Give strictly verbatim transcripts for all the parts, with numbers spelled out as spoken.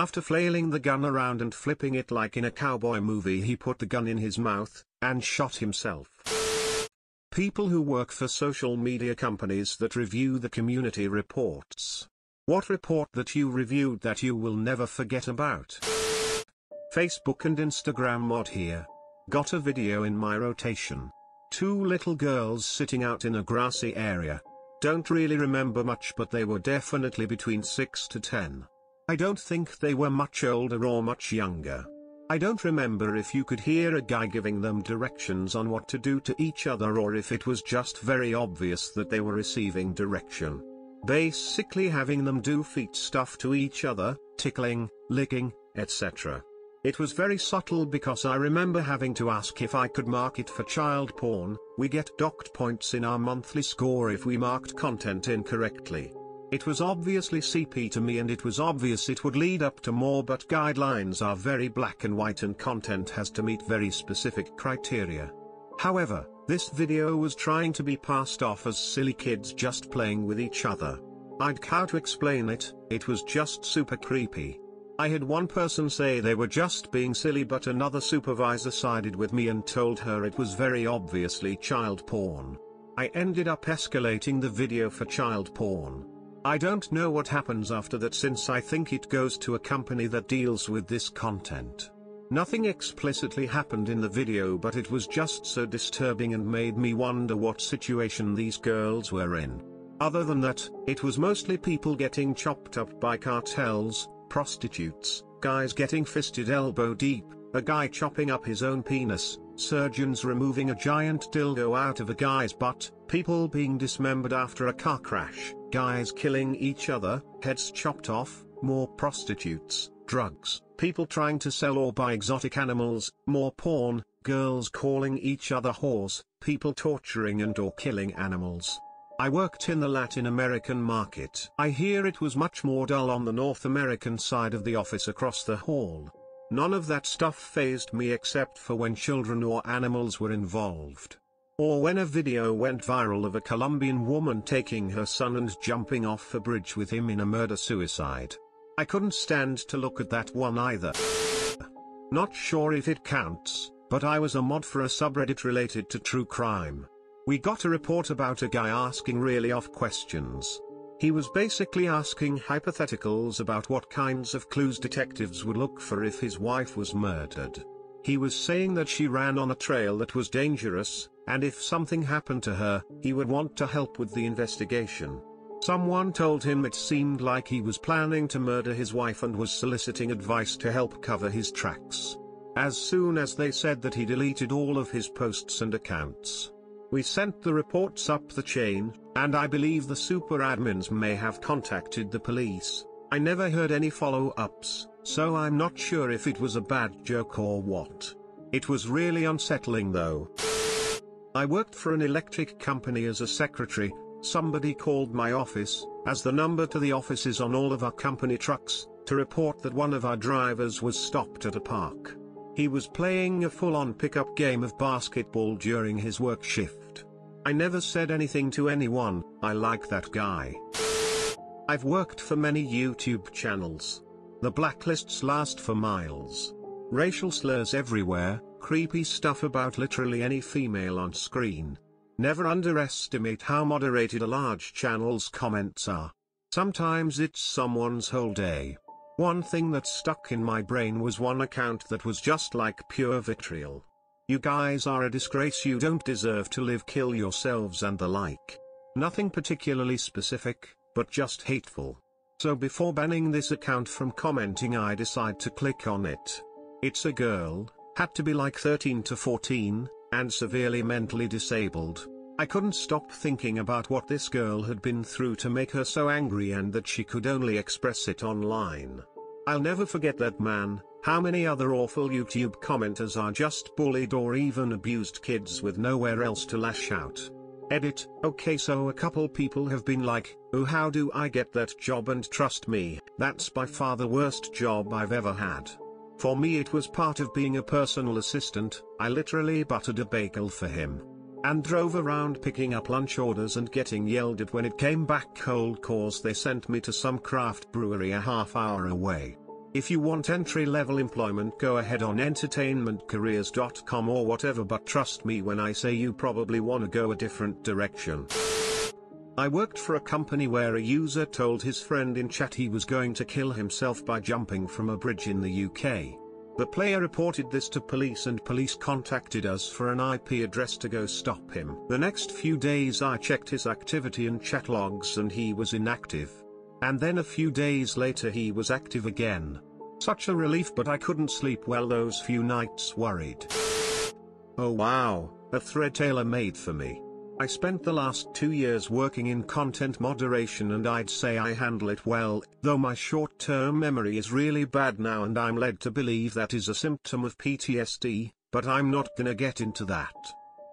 After flailing the gun around and flipping it like in a cowboy movie, he put the gun in his mouth and shot himself. People who work for social media companies that review the community reports. What report that you reviewed that you will never forget about? Facebook and Instagram mod here. Got a video in my rotation. Two little girls sitting out in a grassy area. Don't really remember much, but they were definitely between six to ten. I don't think they were much older or much younger. I don't remember if you could hear a guy giving them directions on what to do to each other or if it was just very obvious that they were receiving direction. Basically having them do feet stuff to each other, tickling, licking, et cetera. It was very subtle because I remember having to ask if I could mark it for child porn. We get docked points in our monthly score if we marked content incorrectly. It was obviously C P to me, and it was obvious it would lead up to more, but guidelines are very black and white and content has to meet very specific criteria. However, this video was trying to be passed off as silly kids just playing with each other. I'd how to explain it, it was just super creepy. I had one person say they were just being silly, but another supervisor sided with me and told her it was very obviously child porn. I ended up escalating the video for child porn. I don't know what happens after that, since I think it goes to a company that deals with this content. Nothing explicitly happened in the video, but it was just so disturbing and made me wonder what situation these girls were in. Other than that, it was mostly people getting chopped up by cartels, prostitutes, guys getting fisted elbow deep, a guy chopping up his own penis, surgeons removing a giant dildo out of a guy's butt, people being dismembered after a car crash, guys killing each other, heads chopped off, more prostitutes, drugs, people trying to sell or buy exotic animals, more porn, girls calling each other whores, people torturing and or killing animals. I worked in the Latin American market. I hear it was much more dull on the North American side of the office across the hall. None of that stuff fazed me except for when children or animals were involved. Or when a video went viral of a Colombian woman taking her son and jumping off a bridge with him in a murder-suicide. I couldn't stand to look at that one either. Not sure if it counts, but I was a mod for a subreddit related to true crime. We got a report about a guy asking really off questions. He was basically asking hypotheticals about what kinds of clues detectives would look for if his wife was murdered. He was saying that she ran on a trail that was dangerous, and if something happened to her, he would want to help with the investigation. Someone told him it seemed like he was planning to murder his wife and was soliciting advice to help cover his tracks. As soon as they said that, he deleted all of his posts and accounts. We sent the reports up the chain, and I believe the super admins may have contacted the police. I never heard any follow-ups, so I'm not sure if it was a bad joke or what. It was really unsettling though. I worked for an electric company as a secretary. Somebody called my office, as the number to the office is on all of our company trucks, to report that one of our drivers was stopped at a park. He was playing a full-on pickup game of basketball during his work shift. I never said anything to anyone. I like that guy. I've worked for many YouTube channels. The blacklists last for miles. Racial slurs everywhere, creepy stuff about literally any female on screen. Never underestimate how moderated a large channel's comments are. Sometimes it's someone's whole day. One thing that stuck in my brain was one account that was just like pure vitriol. You guys are a disgrace, you don't deserve to live, kill yourselves and the like. Nothing particularly specific, but just hateful. So before banning this account from commenting, I decide to click on it. It's a girl, had to be like thirteen to fourteen, and severely mentally disabled. I couldn't stop thinking about what this girl had been through to make her so angry, and that she could only express it online. I'll never forget that man. How many other awful YouTube commenters are just bullied or even abused kids with nowhere else to lash out? Edit. Okay, so a couple people have been like, "Oh, how do I get that job?" And trust me, that's by far the worst job I've ever had. For me, it was part of being a personal assistant. I literally buttered a bagel for him and drove around picking up lunch orders and getting yelled at when it came back cold, cause they sent me to some craft brewery a half hour away. If you want entry-level employment, go ahead on entertainment careers dot com or whatever, but trust me when I say you probably wanna go a different direction. I worked for a company where a user told his friend in chat he was going to kill himself by jumping from a bridge in the U K. The player reported this to police and police contacted us for an I P address to go stop him. The next few days I checked his activity and chat logs and he was inactive. And then a few days later he was active again. Such a relief, but I couldn't sleep well those few nights worried. Oh wow, a thread tailor made for me. I spent the last two years working in content moderation and I'd say I handle it well, though my short-term memory is really bad now and I'm led to believe that is a symptom of P T S D, but I'm not gonna get into that.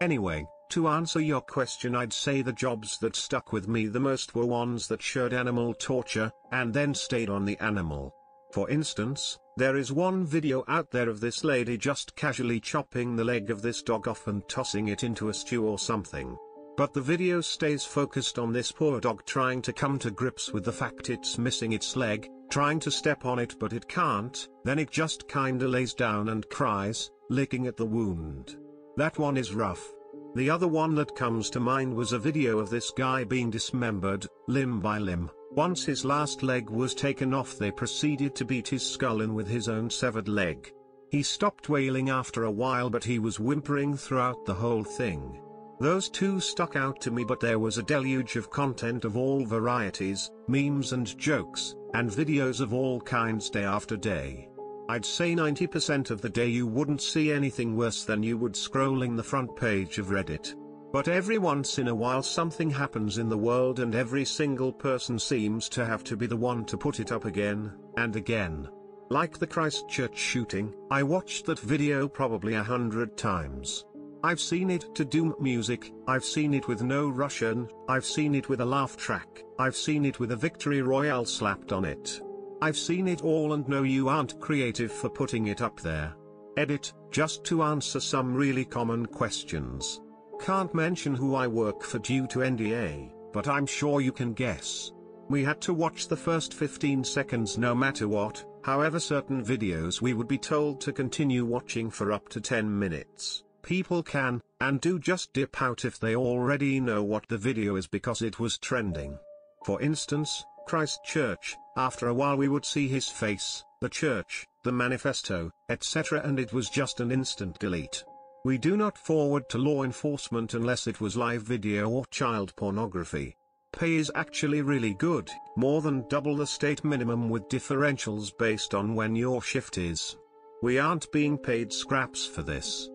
Anyway, to answer your question, I'd say the jobs that stuck with me the most were ones that showed animal torture, and then stayed on the animal. For instance, there is one video out there of this lady just casually chopping the leg of this dog off and tossing it into a stew or something. But the video stays focused on this poor dog trying to come to grips with the fact it's missing its leg, trying to step on it but it can't, then it just kinda lays down and cries, licking at the wound. That one is rough. The other one that comes to mind was a video of this guy being dismembered, limb by limb. Once his last leg was taken off, they proceeded to beat his skull in with his own severed leg. He stopped wailing after a while, but he was whimpering throughout the whole thing. Those two stuck out to me, but there was a deluge of content of all varieties, memes and jokes, and videos of all kinds day after day. I'd say ninety percent of the day you wouldn't see anything worse than you would scrolling the front page of Reddit. But every once in a while something happens in the world and every single person seems to have to be the one to put it up again, and again. Like the Christchurch shooting, I watched that video probably a hundred times. I've seen it to doom music, I've seen it with no Russian, I've seen it with a laugh track, I've seen it with a victory royale slapped on it. I've seen it all, and no, you aren't creative for putting it up there. Edit, just to answer some really common questions. Can't mention who I work for due to N D A, but I'm sure you can guess. We had to watch the first fifteen seconds no matter what, however certain videos we would be told to continue watching for up to ten minutes. People can, and do, just dip out if they already know what the video is because it was trending. For instance, Christchurch, after a while we would see his face, the church, the manifesto, et cetera, and it was just an instant delete. We do not forward to law enforcement unless it was live video or child pornography. Pay is actually really good, more than double the state minimum with differentials based on when your shift is. We aren't being paid scraps for this.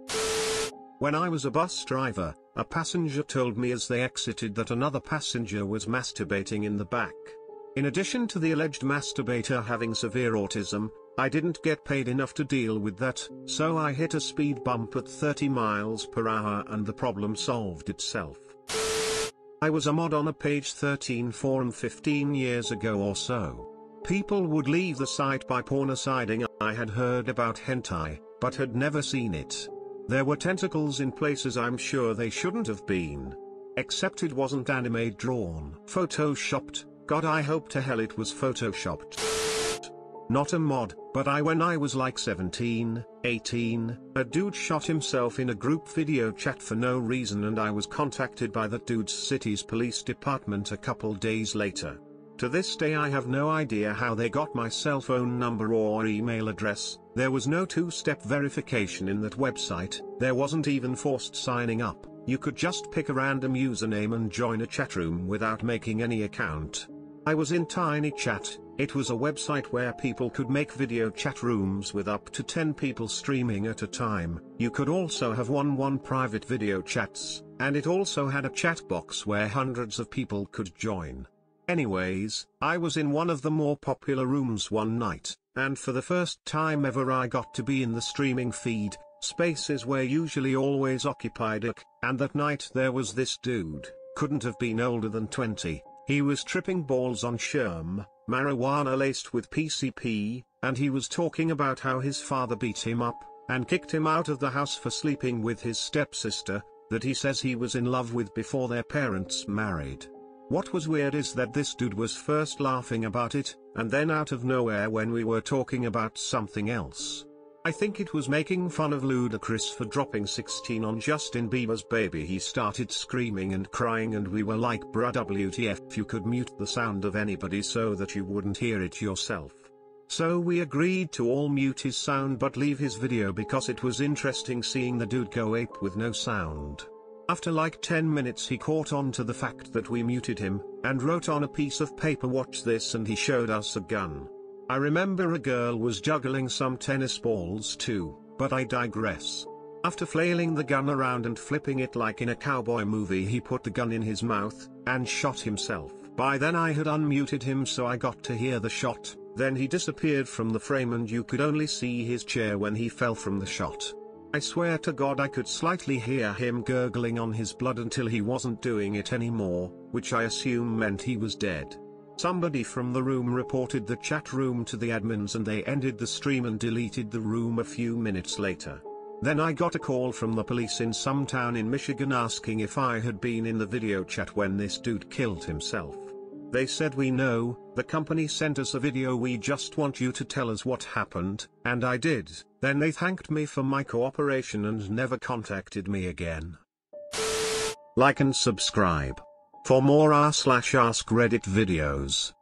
When I was a bus driver, a passenger told me as they exited that another passenger was masturbating in the back. In addition to the alleged masturbator having severe autism, I didn't get paid enough to deal with that, so I hit a speed bump at thirty miles per hour and the problem solved itself. I was a mod on a page thirteen forum fifteen years ago or so. People would leave the site by pornociding. I had heard about hentai, but had never seen it. There were tentacles in places I'm sure they shouldn't have been. Except it wasn't anime drawn. Photoshopped. God, I hope to hell it was photoshopped. Not a mod, but I when I was like seventeen, eighteen, a dude shot himself in a group video chat for no reason and I was contacted by that dude's city's police department a couple days later. To this day I have no idea how they got my cell phone number or email address. There was no two-step verification in that website, there wasn't even forced signing up, you could just pick a random username and join a chatroom without making any account. I was in TinyChat, it was a website where people could make video chat rooms with up to ten people streaming at a time. You could also have one-on-one private video chats, and it also had a chat box where hundreds of people could join. Anyways, I was in one of the more popular rooms one night, and for the first time ever I got to be in the streaming feed, spaces were usually always occupied, and that night there was this dude, couldn't have been older than twenty, he was tripping balls on sherm, marijuana laced with P C P, and he was talking about how his father beat him up, and kicked him out of the house for sleeping with his stepsister, that he says he was in love with before their parents married. What was weird is that this dude was first laughing about it, and then out of nowhere when we were talking about something else. I think it was making fun of Ludacris for dropping sixteen on Justin Bieber's Baby, he started screaming and crying, and we were like, bruh, W T F, you could mute the sound of anybody so that you wouldn't hear it yourself. So we agreed to all mute his sound but leave his video because it was interesting seeing the dude go ape with no sound. After like ten minutes he caught on to the fact that we muted him, and wrote on a piece of paper, watch this, and he showed us a gun. I remember a girl was juggling some tennis balls too, but I digress. After flailing the gun around and flipping it like in a cowboy movie, he put the gun in his mouth, and shot himself. By then I had unmuted him so I got to hear the shot, then he disappeared from the frame and you could only see his chair when he fell from the shot. I swear to God I could slightly hear him gurgling on his blood until he wasn't doing it anymore, which I assume meant he was dead. Somebody from the room reported the chat room to the admins and they ended the stream and deleted the room a few minutes later. Then I got a call from the police in some town in Michigan asking if I had been in the video chat when this dude killed himself. They said, we know, the company sent us a video, we just want you to tell us what happened, and I did. Then they thanked me for my cooperation and never contacted me again. Like and subscribe for more r slash ask reddit videos.